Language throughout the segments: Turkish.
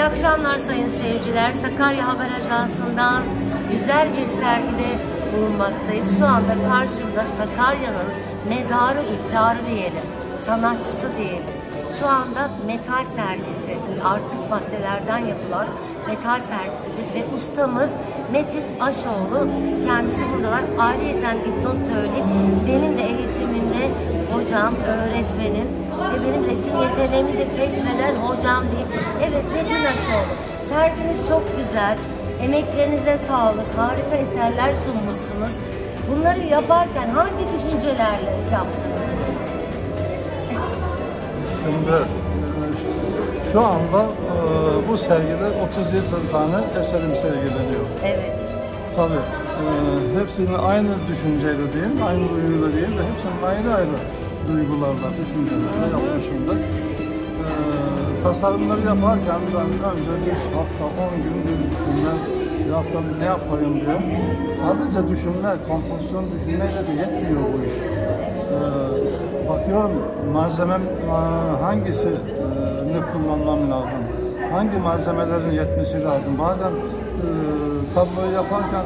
İyi akşamlar sayın seyirciler. Sakarya Haber Ajansı'ndan güzel bir sergide bulunmaktayız. Şu anda karşımda Sakarya'nın medarı iftiharı diyelim, sanatçısı diyelim. Şu anda metal sergisi, artık maddelerden yapılan metal sergisidir ve ustamız Metin Aşoğlu, kendisi buradalar. Ayrıyeten dipnot söyleyeyim, benim de eğitimimde hocam, öğretmenim ve benim resim yeteneğimi de keşfeden hocam diyeyim. Evet, Metin Aşoğlu, serginiz çok güzel, emeklerinize sağlık, harika eserler sunmuşsunuz. Bunları yaparken hangi düşüncelerle yaptınız? Şimdi şu anda bu sergide 37 tane eserim sergileniyor. Evet. Tabii. Hepsini aynı düşünceyle değil, aynı duyguyla değil de hepsini ayrı ayrı duygularla, düşüncelerle yapmışımdır. Tasarımları yaparken ben önce bir hafta, 10 gün bir düşünme, bir hafta ne yapayım diye. Sadece düşünme, kompozisyon düşünmeyle de yetmiyor bu iş. Bakıyorum malzemem hangisini kullanmam lazım, hangi malzemelerin yetmesi lazım. Bazen tabloyu yaparken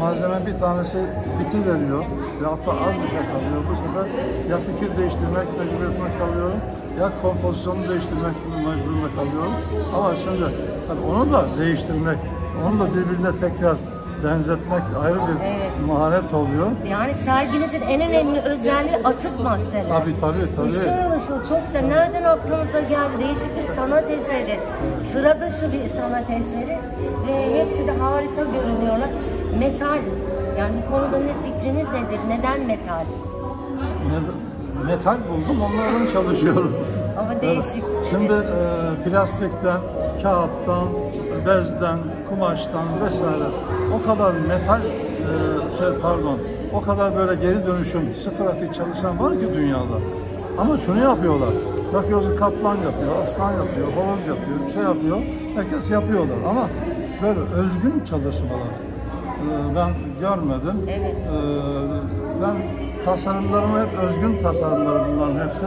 malzeme bir tanesi bitiveriyor ve hatta az bir şey kalıyor. Bu sefer ya fikir değiştirmek mecburiyetine kalıyorum ya kompozisyonu değiştirmek mecburiyetine kalıyorum. Ama şimdi tabii onu da değiştirmek, onu da birbirine tekrar benzetmek ayrı bir maharet oluyor. Yani serginizin en önemli özelliği atık maddeler. Tabii. Işıl çok güzel. Nereden aklınıza geldi? Değişik bir sanat eseri. Sıra dışı bir sanat eseri. Ve hepsi de harika görünüyorlar. Metal. Yani bu konuda fikriniz nedir? Neden metal? Metal buldum. Onlardan çalışıyorum. Ama değişik. Evet. Şimdi plastikten, kağıttan, bezden, kumaştan vesaire o kadar metal, o kadar böyle geri dönüşüm, sıfır atık çalışan var ki dünyada. Ama şunu yapıyorlar, bakıyorsun kaplan yapıyor, aslan yapıyor, horoz yapıyor, bir şey yapıyor, herkes yapıyorlar ama böyle özgün çalışmalar ben görmedim. Evet. Ben tasarımlarımı hep özgün tasarımlarım, bunların hepsi.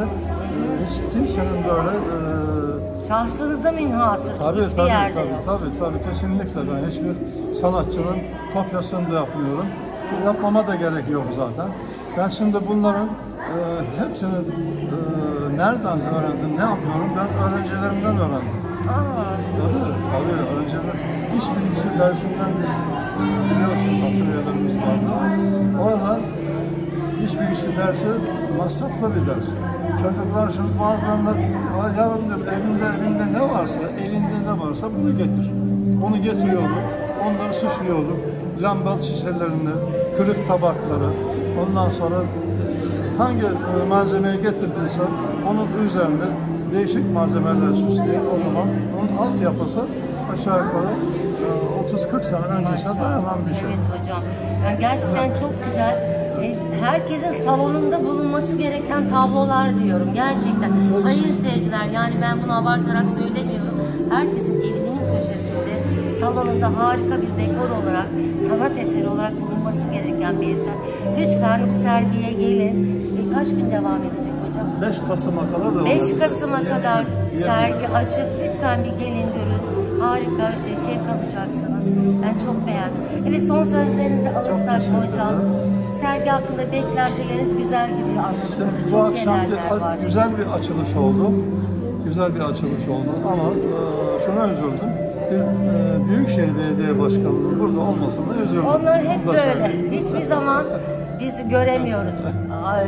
Hiç kimsenin böyle... Şahsınıza münhasır, hiçbir yerde yok. Tabii, kesinlikle ben hiçbir sanatçının kopyasını da yapmıyorum. Yapmama da gerek yok zaten. Ben şimdi bunların hepsini nereden öğrendim, ne yapıyorum? Ben öğrencilerimden öğrendim. Tabii, öğrencilerim. İş bilgisi dersinden biz biliyorsunuz, atölyelerimiz vardı. Orada iş bilgisi dersi masraflı bir ders. Çocuklar şimdi bazılarında yavrum diyor, elinde ne varsa, bunu getir. Onu getiriyorduk, onları süslüyorduk. Lamba şişelerini, kırık tabakları, ondan sonra hangi malzemeyi getirdiyse onun üzerinde değişik malzemelerle süsleyip o zaman onun altyapısı aşağı yukarı 30-40 sene öncesine dayanan bir şey. Evet hocam, yani gerçekten çok güzel. Herkesin salonunda bulunması gereken tablolar diyorum gerçekten. Sayın seyirciler, yani ben bunu abartarak söylemiyorum. Herkesin evinin köşesinde, salonunda harika bir dekor olarak, sanat eseri olarak bulunması gereken bir eser. Lütfen bu sergiye gelin. Kaç gün devam edecek hocam? 5 Kasım'a kadar da 5 Kasım'a kadar sergi açık. Lütfen bir gelin, görün. Harika şevk alacaksınız. Ben çok beğendim. Evet, son sözlerinizi alırsak hocam. Sergi hakkında beklentileriniz güzel gibi anlattım. Bu akşam güzel bir açılış oldu. Ama şuna üzüldüm. Bir Büyükşehir Belediye Başkanımızın burada olmasına üzüldüm. Onlar hep böyle. Hiçbir zaman biz göremiyoruz.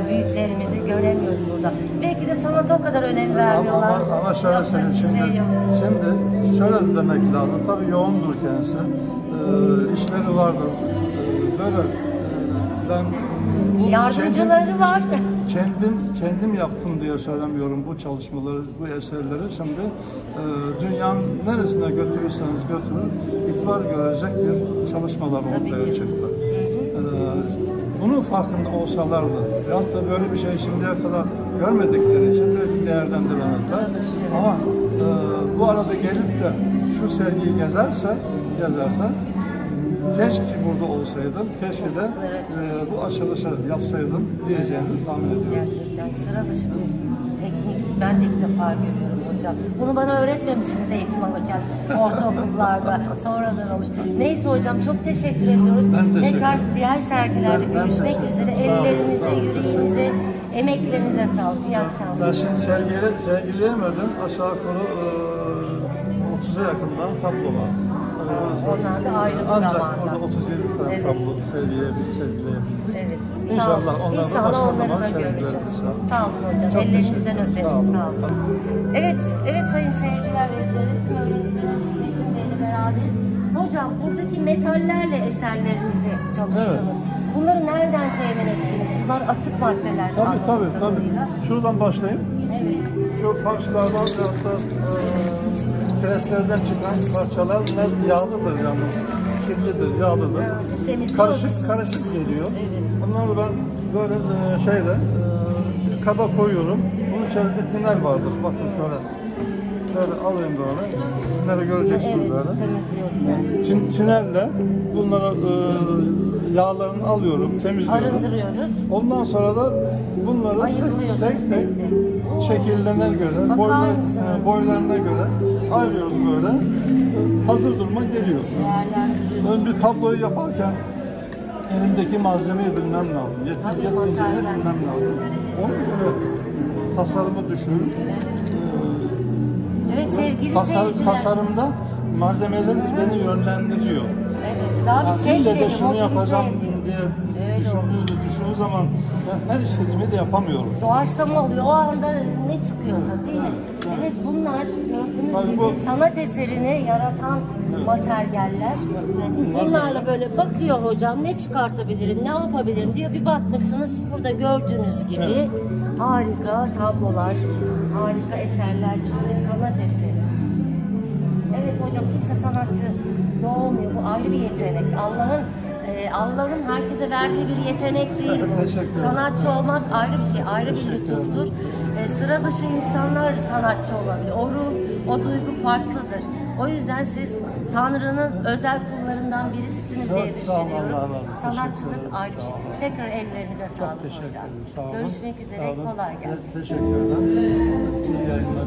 Büyüklerimizi göremiyoruz burada. Belki de sanata o kadar önem vermiyorlar. Ama şöyle söyleyeyim. Şimdi şöyle demek lazım. Tabii yoğundur kendisi. İşleri vardır. Böyle yardımcıları var. Kendim yaptım diye söylemiyorum bu çalışmaları, bu eserleri. Şimdi dünyanın neresine götürürseniz götürün, itibar görecek bir çalışmalar ortaya çıktı. Bunun farkında olsalardı veyahut da böyle bir şey şimdiye kadar görmedikleri için belki değerlendiremezler. Ama bu arada gelip de şu sergiyi gezerse keşke burada olsaydım, keşke de bu açılışı yapsaydım diyeceğini tahmin ediyorum. Gerçekten sıra dışı bir teknik, ben de ilk defa görüyorum. boyunca. Bunu bana öğretmemişsiniz eğitim alırken ortaokullarda, sonradan olmuş. Neyse hocam, çok teşekkür ediyoruz. Tekrar diğer sergilerde görüşmek üzere. Ellerinize, yüreğinize, emeklerinize sağlık. İyi akşamlar. Ben şimdi sergileyemedim. Aşağı yukarı 30'a yakından tablo var. Onlar da ayrı bir zamanda. Ancak orada 37 tane tablo sergileyebildik. Evet. İnşallah onları da göreceğiz. Sağ olun hocam. Çok ellerinizden öperim. Sağ olun. Evet sayın seyirciler, resim öğretmenimiz Metin Bey'le beraberiz. Hocam, buradaki metallerle eserlerinizi çalıştınız. Evet. Bunları nereden temin ettiniz? Bunlar atık maddeler. Tabii. Şuradan başlayayım. Evet. Şu parçalardan preslerden çıkan parçalar yağlıdır yalnız. Kirlidir, yağlıdır. Karışık geliyor. Evet. Bunları ben böyle kaba koyuyorum. Bunun içerisinde tiner vardır. Bakın şöyle alayım böyle. Tineri göreceksiniz böyle. Tinerle bunları yağlarını alıyorum, temizliyorum. Arındırıyoruz. Ondan sonra da bunları tek şekillerine göre, boylarına göre ayırıyoruz böyle. Hazır duruma geliyor. Önce tabloyu yaparken elimdeki malzemeyi bilmem lazım. Yetkinliğini bilmem lazım. Ona göre tasarımı düşünün. Evet sevgili seyirciler. Tasarımda malzemeler beni yönlendiriyor. Evet, daha bir şey de şunu yapacağım diye düşündüğünüz zaman her istediğimi de yapamıyorum. Doğaçlama oluyor. O anda ne çıkıyorsa değil mi? Evet, bunlar gördüğünüz gibi sanat eserini yaratan materyaller. Bunlarla böyle bakıyor hocam, ne çıkartabilirim, ne yapabilirim diyor. Bir bakmışsınız burada gördüğünüz gibi harika tablolar, harika eserler çıkıyor. Sanat eseri. Evet hocam, kimse sanatçı doğmuyor. Bu ayrı bir yetenek. Allah'ın herkese verdiği bir yetenek değil bu. Sanatçı olmak ayrı bir şey, ayrı bir lütuftur. Sıra dışı insanlar sanatçı olabilir. O ruh, o duygu farklıdır. O yüzden siz Tanrı'nın özel kullarından birisisiniz diye düşünüyorum. Sanatçılık ayrı bir şey. Tekrar ellerinize sağlık hocam. Görüşmek üzere, kolay gelsin. Teşekkür ederim. İyi yayınlar.